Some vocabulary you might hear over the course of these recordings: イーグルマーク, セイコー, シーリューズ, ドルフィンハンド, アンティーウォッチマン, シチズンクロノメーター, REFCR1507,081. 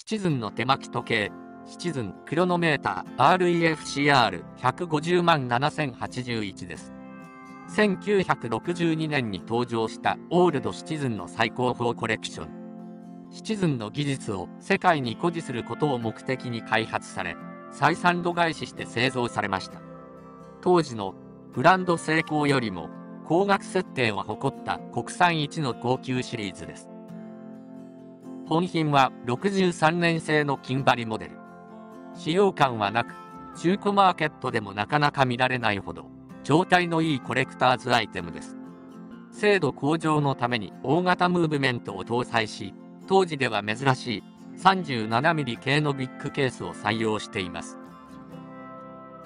シチズンの手巻き時計、シチズンクロノメーター REFCR1507,081 です。1962年に登場したオールドシチズンの最高峰コレクション。シチズンの技術を世界に誇示することを目的に開発され、採算度外視して製造されました。当時のブランドセイコーよりも高額設定を誇った国産一の高級シリーズです。本品は63年製の金針モデル。使用感はなく、中古マーケットでもなかなか見られないほど、状態のいいコレクターズアイテムです。精度向上のために大型ムーブメントを搭載し、当時では珍しい 37mm 系のビッグケースを採用しています。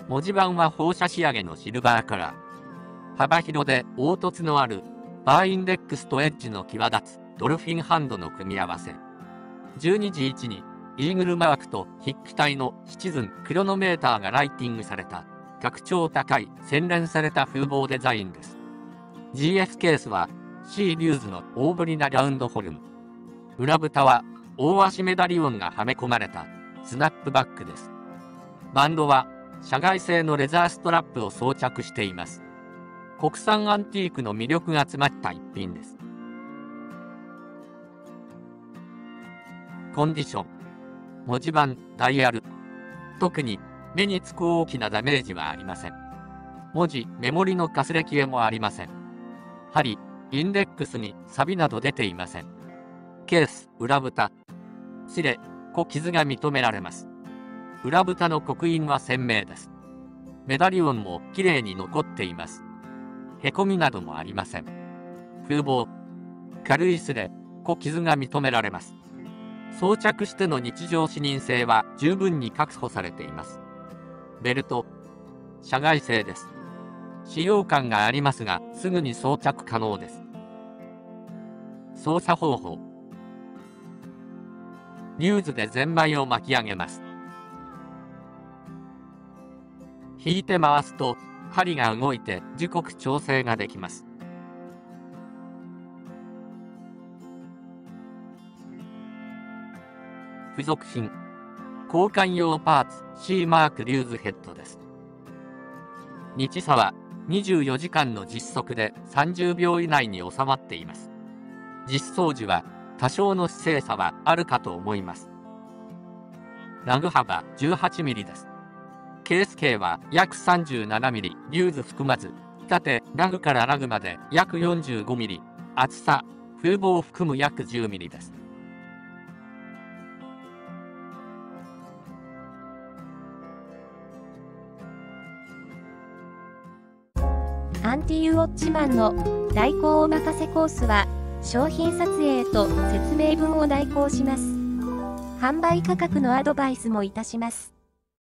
文字盤は放射仕上げのシルバーカラー。幅広で凹凸のある、バーインデックスとエッジの際立つドルフィンハンドの組み合わせ。12時位置にイーグルマークと筆記体のシチズンクロノメーターがライティングされた格調高い洗練された風貌デザインです。GF ケースはシーリューズの大ぶりなラウンドフォルム。裏蓋は大足メダリオンがはめ込まれたスナップバックです。バンドは社外製のレザーストラップを装着しています。国産アンティークの魅力が詰まった一品です。コンディション、文字盤、ダイヤル。特に目につく大きなダメージはありません。文字、メモリのかすれ消えもありません。針、インデックスに錆など出ていません。ケース、裏蓋。シレ、小傷が認められます。裏蓋の刻印は鮮明です。メダリオンも綺麗に残っています。へこみなどもありません。風貌、軽いスレ、小傷が認められます。装着しての日常視認性は十分に確保されています。ベルト、社外製です。使用感がありますが、すぐに装着可能です。操作方法。リューズでゼンマイを巻き上げます。引いて回すと、針が動いて時刻調整ができます。付属品。交換用パーツ C マークリューズヘッドです。日差は24時間の実測で30秒以内に収まっています。実装時は多少の姿勢差はあるかと思います。ラグ幅 18mm です。ケース径は約 37mm、リューズ含まず、縦、ラグからラグまで約 45mm、厚さ、風貌を含む約 10mm です。アンティーウォッチマンの代行お任せコースは、商品撮影と説明文を代行します。販売価格のアドバイスもいたします。